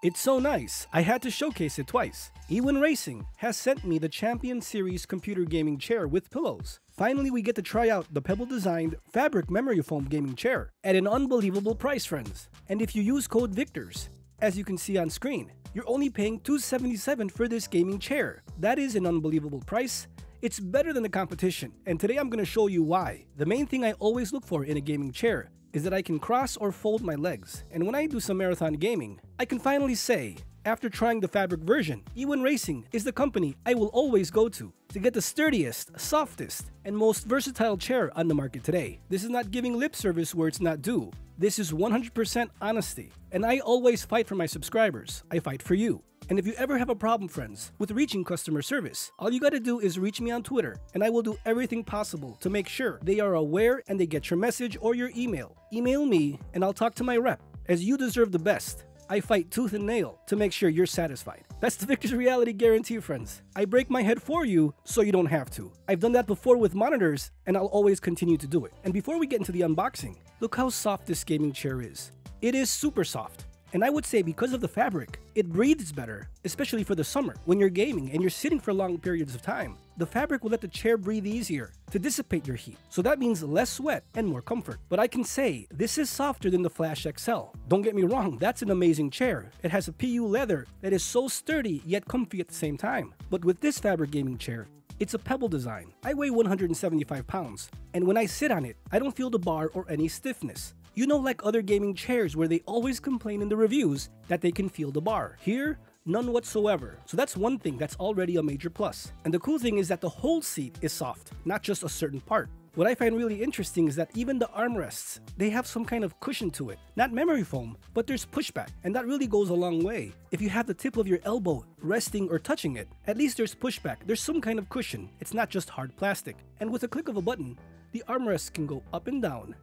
It's so nice, I had to showcase it twice. E1 Racing has sent me the Champion Series Computer Gaming Chair with pillows. Finally, we get to try out the Pebble Designed Fabric Memory Foam Gaming Chair at an unbelievable price, friends. And if you use code VIKTORS, as you can see on screen, you're only paying $277 for this gaming chair. That is an unbelievable price. It's better than the competition, and today I'm going to show you why. The main thing I always look for in a gaming chair is that I can cross or fold my legs, and when I do some marathon gaming, I can finally say, after trying the fabric version, E1 Racing is the company I will always go to get the sturdiest, softest, and most versatile chair on the market today. This is not giving lip service where it's not due. This is 100% honesty, and I always fight for my subscribers. I fight for you. And if you ever have a problem, friends, with reaching customer service, all you gotta do is reach me on Twitter, and I will do everything possible to make sure they are aware and they get your message or your email. Email me, and I'll talk to my rep, as you deserve the best. I fight tooth and nail to make sure you're satisfied. That's the Viktor's Reality Guarantee, friends. I break my head for you so you don't have to. I've done that before with monitors, and I'll always continue to do it. And before we get into the unboxing, look how soft this gaming chair is. It is super soft. And I would say because of the fabric, it breathes better, especially for the summer. When you're gaming and you're sitting for long periods of time, the fabric will let the chair breathe easier to dissipate your heat. So that means less sweat and more comfort. But I can say this is softer than the Flash XL. Don't get me wrong, that's an amazing chair. It has a PU leather that is so sturdy yet comfy at the same time. But with this fabric gaming chair, it's a Pebble design. I weigh 175 pounds, and when I sit on it, I don't feel the bar or any stiffness. You know, like other gaming chairs where they always complain in the reviews that they can feel the bar. Here, none whatsoever. So that's one thing that's already a major plus. And the cool thing is that the whole seat is soft, not just a certain part. What I find really interesting is that even the armrests, they have some kind of cushion to it. Not memory foam, but there's pushback, and that really goes a long way. If you have the tip of your elbow resting or touching it, at least there's pushback. There's some kind of cushion. It's not just hard plastic. And with a click of a button, the armrests can go up and down,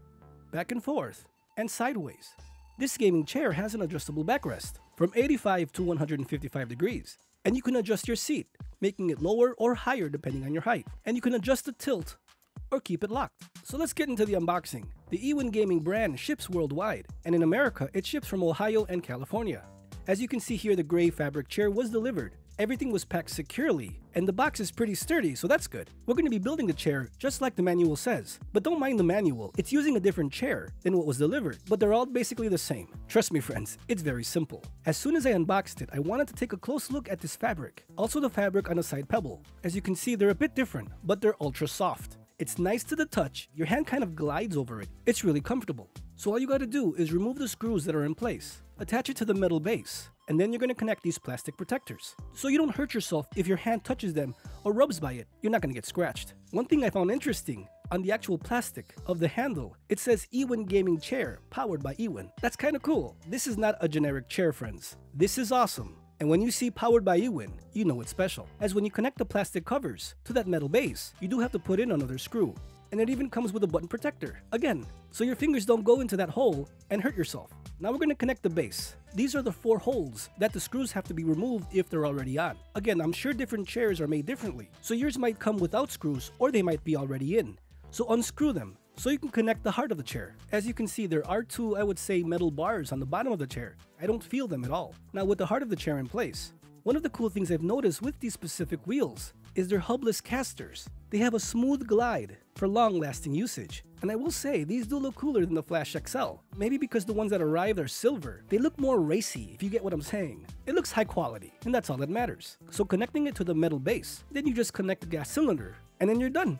back and forth, and sideways. This gaming chair has an adjustable backrest from 85 to 155 degrees, and you can adjust your seat, making it lower or higher depending on your height, and you can adjust the tilt or keep it locked. So let's get into the unboxing. The E-WIN Gaming brand ships worldwide, and in America, it ships from Ohio and California. As you can see here, the gray fabric chair was delivered. Everything was packed securely, and the box is pretty sturdy, so that's good. We're going to be building the chair just like the manual says. But don't mind the manual, it's using a different chair than what was delivered, but they're all basically the same. Trust me, friends, it's very simple. As soon as I unboxed it, I wanted to take a close look at this fabric. Also the fabric on the side Pebble. As you can see, they're a bit different, but they're ultra soft. It's nice to the touch, your hand kind of glides over it. It's really comfortable. So all you gotta do is remove the screws that are in place, attach it to the metal base, and then you're going to connect these plastic protectors. So you don't hurt yourself if your hand touches them or rubs by it, you're not going to get scratched. One thing I found interesting, on the actual plastic of the handle, it says E-WIN Gaming Chair, powered by E-WIN. That's kind of cool. This is not a generic chair, friends. This is awesome. And when you see powered by E-WIN, you know it's special. As when you connect the plastic covers to that metal base, you do have to put in another screw. And it even comes with a button protector, again, so your fingers don't go into that hole and hurt yourself. Now we're going to connect the base. These are the four holes that the screws have to be removed if they're already on. Again, I'm sure different chairs are made differently, so yours might come without screws or they might be already in. So unscrew them so you can connect the heart of the chair. As you can see, there are two, I would say, metal bars on the bottom of the chair. I don't feel them at all. Now with the heart of the chair in place, one of the cool things I've noticed with these specific wheels is their hubless casters. They have a smooth glide for long-lasting usage. And I will say, these do look cooler than the Flash XL. Maybe because the ones that arrived are silver, they look more racy, if you get what I'm saying. It looks high quality, and that's all that matters. So connecting it to the metal base, then you just connect the gas cylinder, and then you're done.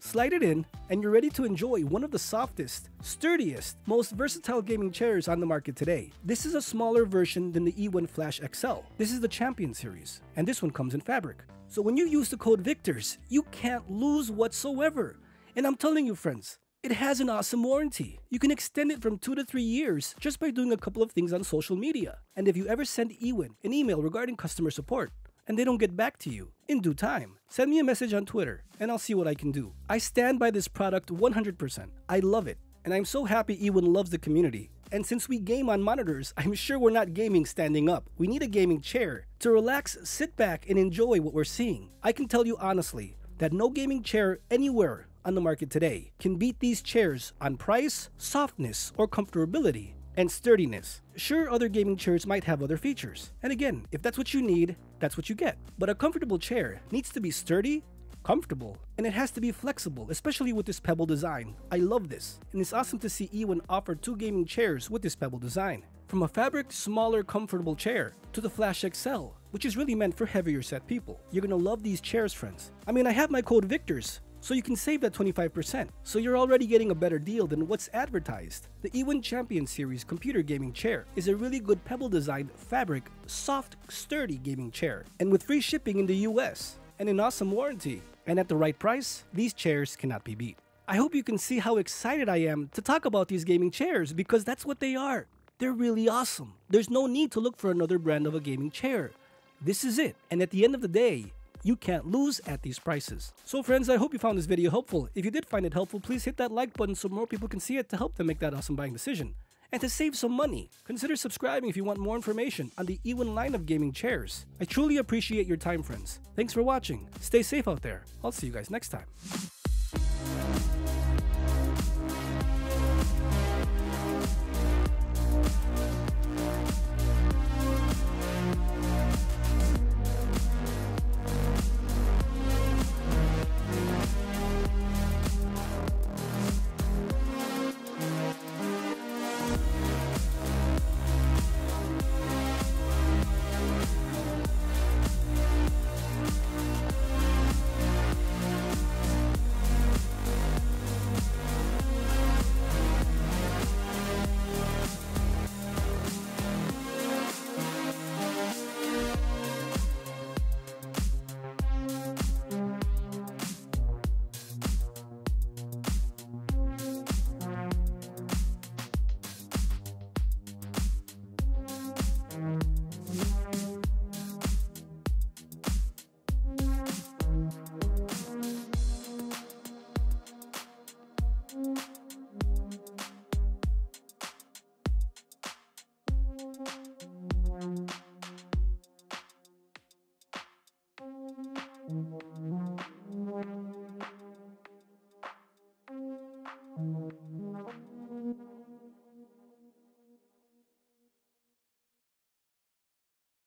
Slide it in, and you're ready to enjoy one of the softest, sturdiest, most versatile gaming chairs on the market today. This is a smaller version than the E1 Flash XL. This is the Champion Series, and this one comes in fabric. So when you use the code VIKTORS, you can't lose whatsoever. And I'm telling you, friends, it has an awesome warranty. You can extend it from 2 to 3 years just by doing a couple of things on social media. And if you ever send E-WIN an email regarding customer support, and they don't get back to you in due time, send me a message on Twitter and I'll see what I can do. I stand by this product 100%. I love it. And I'm so happy E-WIN loves the community. And since we game on monitors, I'm sure we're not gaming standing up. We need a gaming chair to relax, sit back, and enjoy what we're seeing. I can tell you honestly that no gaming chair anywhere on the market today can beat these chairs on price, softness, or comfortability. and sturdiness. Sure, other gaming chairs might have other features. And again, if that's what you need, that's what you get. But a comfortable chair needs to be sturdy, comfortable, and it has to be flexible, especially with this Pebble design. I love this, and it's awesome to see E1 offer two gaming chairs with this Pebble design. From a fabric, smaller, comfortable chair to the Flash XL, which is really meant for heavier set people. You're gonna love these chairs, friends. I mean, I have my code Viktor's, so you can save that 25%. So you're already getting a better deal than what's advertised. The E1 Champion Series Computer Gaming Chair is a really good Pebble designed fabric, soft, sturdy gaming chair. And with free shipping in the US and an awesome warranty. And at the right price, these chairs cannot be beat. I hope you can see how excited I am to talk about these gaming chairs, because that's what they are. They're really awesome. There's no need to look for another brand of a gaming chair. This is it. And at the end of the day, you can't lose at these prices. So friends, I hope you found this video helpful. If you did find it helpful, please hit that like button so more people can see it to help them make that awesome buying decision. And to save some money, consider subscribing if you want more information on the E1 line of gaming chairs. I truly appreciate your time, friends. Thanks for watching. Stay safe out there. I'll see you guys next time.